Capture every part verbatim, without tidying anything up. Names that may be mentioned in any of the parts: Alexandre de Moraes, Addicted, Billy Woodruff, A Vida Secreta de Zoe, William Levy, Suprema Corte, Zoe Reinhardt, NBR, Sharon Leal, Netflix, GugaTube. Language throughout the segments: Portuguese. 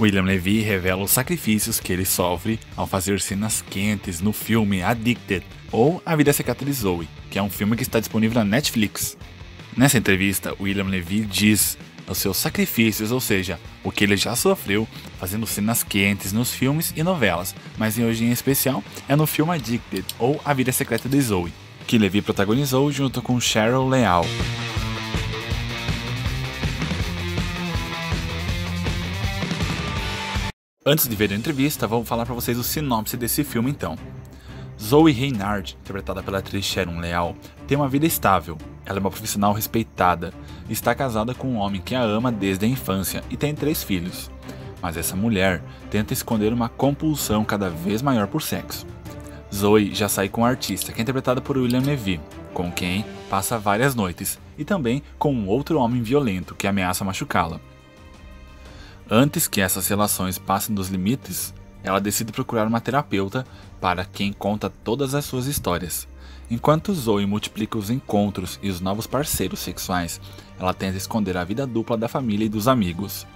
William Levy revela os sacrifícios que ele sofre ao fazer cenas quentes no filme Addicted, ou A Vida Secreta de Zoe, que é um filme que está disponível na Netflix. Nessa entrevista, William Levy diz os seus sacrifícios, ou seja, o que ele já sofreu fazendo cenas quentes nos filmes e novelas, mas hoje em especial é no filme Addicted, ou A Vida Secreta de Zoe, que Levy protagonizou junto com Sharon Leal. Antes de ver a entrevista, vou falar para vocês o sinopse desse filme então. Zoe Reinhardt, interpretada pela atriz Sharon Leal, tem uma vida estável. Ela é uma profissional respeitada, está casada com um homem que a ama desde a infância e tem três filhos. Mas essa mulher tenta esconder uma compulsão cada vez maior por sexo. Zoe já sai com um artista, que é interpretado por William Levy, com quem passa várias noites, e também com um outro homem violento que ameaça machucá-la. Antes que essas relações passem dos limites, ela decide procurar uma terapeuta para quem conta todas as suas histórias. Enquanto Zoe multiplica os encontros e os novos parceiros sexuais, ela tenta esconder a vida dupla da família e dos amigos.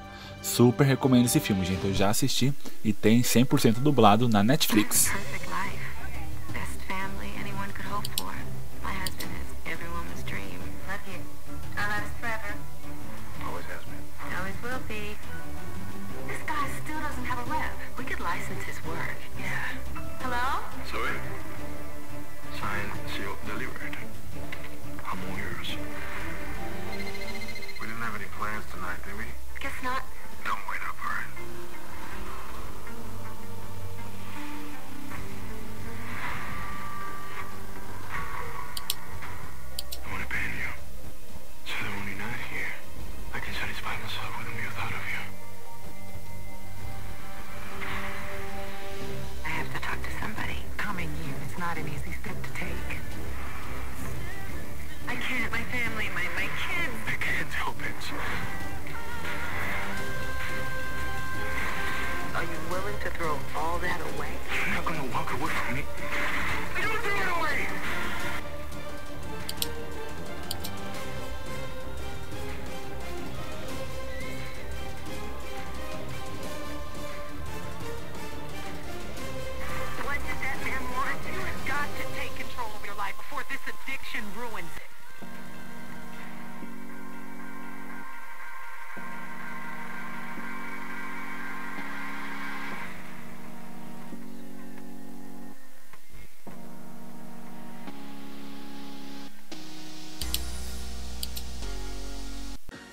Super recomendo esse filme, gente, eu já assisti e tem cem por cento dublado na Netflix.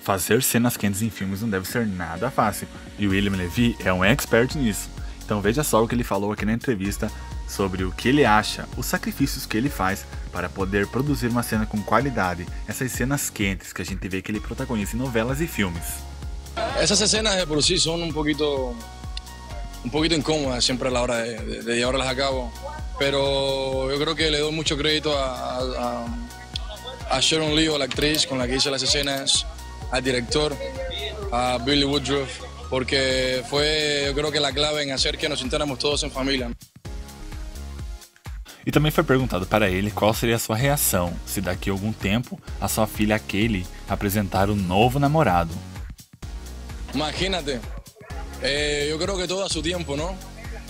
Fazer cenas quentes em filmes não deve ser nada fácil, e William Levy é um expert nisso. Então veja só o que ele falou aqui na entrevista sobre o que ele acha, os sacrifícios que ele faz para poder produzir uma cena com qualidade, essas cenas quentes que a gente vê que ele protagoniza em novelas e filmes. Essas cenas por si são um pouquinho, um pouquinho incômodas sempre a hora de, de llevarlas a cabo, mas eu creo que le dou muito crédito a, a, a Sharon Leal, a atriz com a que hice as cenas, al director, a Billy Woodruff, porque fue, yo creo que la clave en hacer que nos sintáramos todos en familia. E também foi perguntado para ele qual seria a sua reação se daqui a algum tempo a sua filha Kelly apresentar um novo namorado. Imagínate, eh, yo creo que todo a su tiempo, ¿no?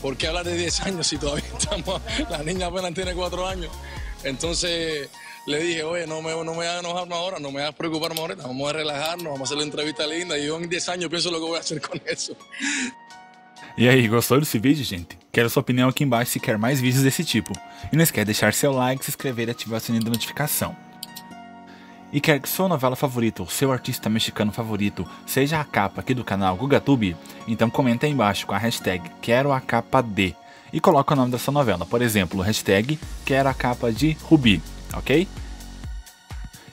Porque hablar de diez años si todavía estamos, la niña apenas tiene cuatro años, entonces... Le dije, oye, no me, no me hagas enojarme ahora, no me hagas preocuparme ahora, vamos a relajarnos, vamos a hacer la entrevista linda y yo en diez años pienso lo que voy a hacer con eso. E aí, gostou desse vídeo, gente? Quero sua opinião aqui embaixo se quer mais vídeos desse tipo. E não esquece de deixar seu like, se inscrever e ativar o sininho da notificação. E quer que sua novela favorita ou seu artista mexicano favorito seja a capa aqui do canal GugaTube? Então comenta aí embaixo com a hashtag QueroACapaD e coloca o nome da sua novela, por exemplo, hashtag QueroACapaDeRubi. Ok?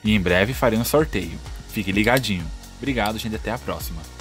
E em breve farei um sorteio. Fique ligadinho. Obrigado, gente. Até a próxima.